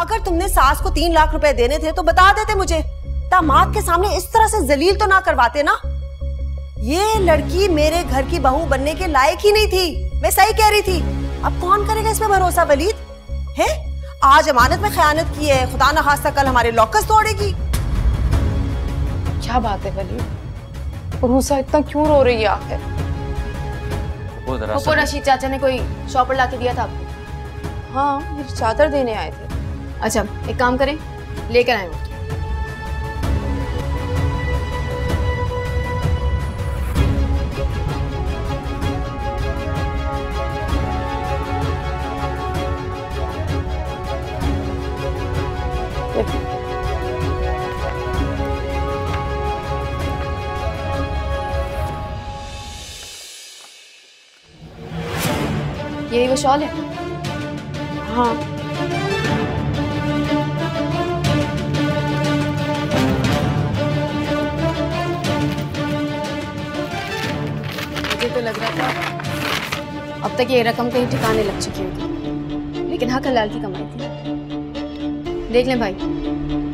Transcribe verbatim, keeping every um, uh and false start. अगर तुमने सास को तीन लाख रुपए देने थे तो बता देते मुझे, दामाद के सामने इस तरह से जलील तो ना करवाते ना। ये लड़की मेरे घर की बहू बनने के लायक ही नहीं थी, मैं सही कह रही थी। अब कौन करेगा इसमें भरोसा वलीद? है आज अमानत में खयानत की है, खुदा ना खास्ता कल हमारे लॉकर्स तोड़ेगी। क्या बात है वलीद, रूसा इतना क्यों रो रही है आखिर? वो दरअसल रशीद चाचा ने कोई शॉपर लाके दिया था आपको? हाँ, मेरी चादर देने आए थे। अच्छा एक काम करें, लेकर आए वो। यही वो शॉल है? हाँ। मुझे तो लग रहा था अब तक ये रकम कहीं ठिकाने लग चुकी होगी, लेकिन हाँ कल लाल की कमाई थी। देख लें भाई।